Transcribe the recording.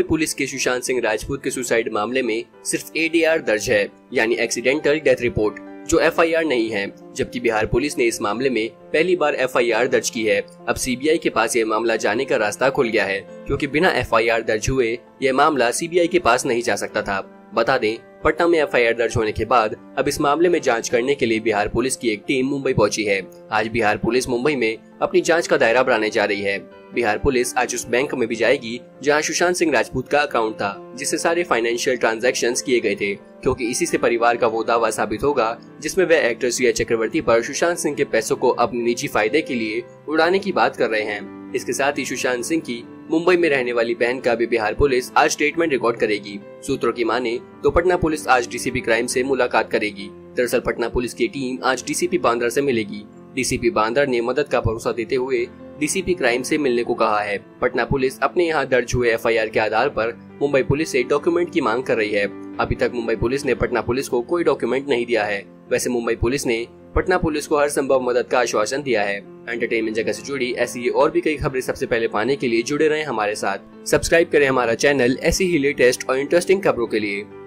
Mumbai police के सुशांत सिंह राजपूत के suicide मामले में सिर्फ एडीआर दर्ज है, यानी एक्सीडेंटल डेथ रिपोर्ट, जो एफआईआर नहीं है। जबकि बिहार पुलिस ने इस मामले में पहली बार एफआईआर दर्ज की है। अब सीबीआई के पास यह मामला जाने का रास्ता खुल गया है, क्योंकि बिना एफआईआर दर्ज हुए यह मामला सीबीआई के पास नहीं जा सकता था। बता दें, पटना में एफआईआर दर्ज होने के बाद अब इस मामले में जांच करने के लिए बिहार पुलिस की एक टीम मुंबई पहुंची है। आज बिहार पुलिस मुंबई में अपनी जांच का दायरा बढ़ाने जा रही है। बिहार पुलिस आज उस बैंक में भी जाएगी जहां सुशांत सिंह राजपूत का अकाउंट था, जिससे सारे फाइनेंशियल ट्रांजैक्शंस किए गए थे, क्योंकि इसी से परिवार का वो दावा साबित होगा जिसमें वह एक्टर चक्रवर्ती पर सुशांत सिंह के पैसों को अपने निजी फायदे के लिए उड़ाने की बात कर रहे हैं। इसके साथ ही सुशांत सिंह की मुंबई में रहने वाली बहन का भी बिहार पुलिस आज स्टेटमेंट रिकॉर्ड करेगी। सूत्रों की माने तो पटना पुलिस आज डीसीपी क्राइम से मुलाकात करेगी। दरअसल पटना पुलिस की टीम आज डीसीपी बांद्रा से मिलेगी। डीसीपी बांद्रा ने मदद का भरोसा देते हुए डीसीपी क्राइम से मिलने को कहा है। पटना पुलिस अपने यहाँ दर्ज हुए एफआईआर के आधार पर मुंबई पुलिस से डॉक्यूमेंट की मांग कर रही है। अभी तक मुंबई पुलिस ने पटना पुलिस को कोई डॉक्यूमेंट नहीं दिया है। वैसे मुंबई पुलिस ने पटना पुलिस को हर संभव मदद का आश्वासन दिया है। एंटरटेनमेंट जगत से जुड़ी ऐसी और भी कई खबरें सबसे पहले पाने के लिए जुड़े रहें हमारे साथ। सब्सक्राइब करें हमारा चैनल ऐसी ही लेटेस्ट और इंटरेस्टिंग खबरों के लिए।